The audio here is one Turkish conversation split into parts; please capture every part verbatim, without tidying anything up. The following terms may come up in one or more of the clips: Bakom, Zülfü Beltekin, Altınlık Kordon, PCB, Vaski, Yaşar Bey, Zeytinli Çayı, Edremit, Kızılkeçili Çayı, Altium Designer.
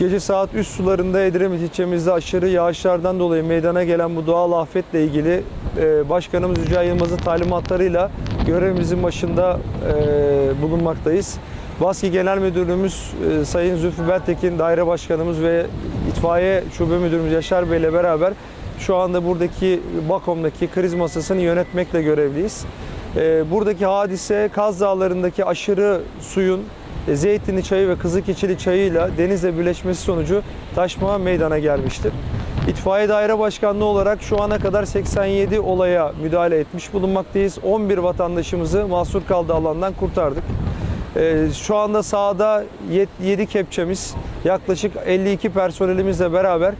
Gece saat üç sularında Edremit ilçemizde aşırı yağışlardan dolayı meydana gelen bu doğal afetle ilgili Başkanımız Yücel Yılmaz'ın talimatlarıyla görevimizin başında bulunmaktayız. Vaski Genel Müdürlüğümüz Sayın Zülfü Beltekin, Daire Başkanımız ve İtfaiye Şube Müdürümüz Yaşar Bey ile beraber şu anda buradaki Bakom'daki kriz masasını yönetmekle görevliyiz. Buradaki hadise Kaz Dağları'ndaki aşırı suyun Zeytinli Çayı ve Kızılkeçili Çayı ile denizle birleşmesi sonucu taşma meydana gelmiştir. İtfaiye Daire Başkanlığı olarak şu ana kadar seksen yedi olaya müdahale etmiş bulunmaktayız. on bir vatandaşımızı mahsur kaldığı alandan kurtardık. Şu anda sahada yedi kepçemiz, yaklaşık elli iki personelimizle beraber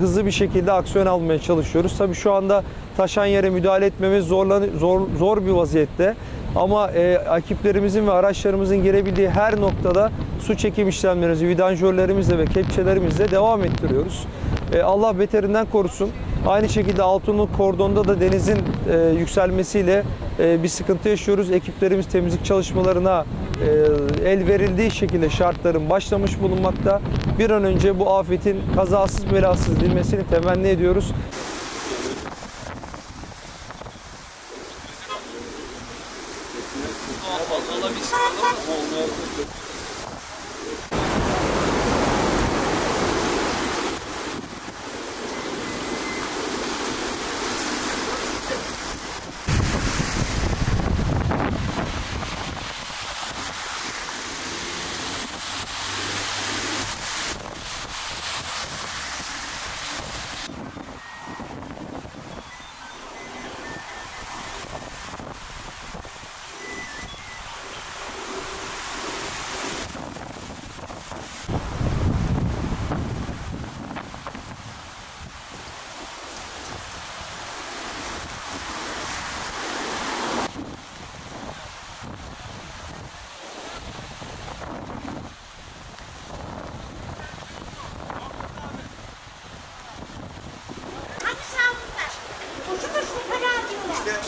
hızlı bir şekilde aksiyon almaya çalışıyoruz. Tabii şu anda taşan yere müdahale etmemiz zorlan, zor, zor bir vaziyette. Ama e, ekiplerimizin ve araçlarımızın girebildiği her noktada su çekim işlemlerimizi vidanjörlerimizle ve kepçelerimizle devam ettiriyoruz. E, Allah beterinden korusun. Aynı şekilde Altınlık Kordon'da da denizin e, yükselmesiyle e, bir sıkıntı yaşıyoruz. Ekiplerimiz temizlik çalışmalarına e, el verildiği şekilde şartların başlamış bulunmakta. Bir an önce bu afetin kazasız belasız dinmesini temenni ediyoruz.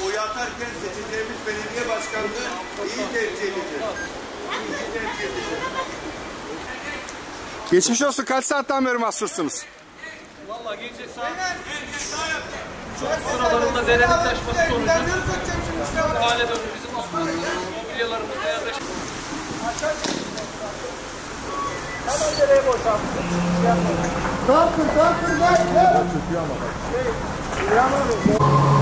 Oyu atarken seçeceğimiz belediye başkanlığı iyi tercih edeceğiz. İyi tercih edeceğiz. Geçmiş olsun. Kaç saatten beri mahsursunuz? Valla gece saat üç sıralarında derenin taşması sonucu hale döndü bizim mobilyalarımızda yerleşti. Hemen nereye boşaltın? Kalkın, kalkın, kalkın. Uyuyamadım.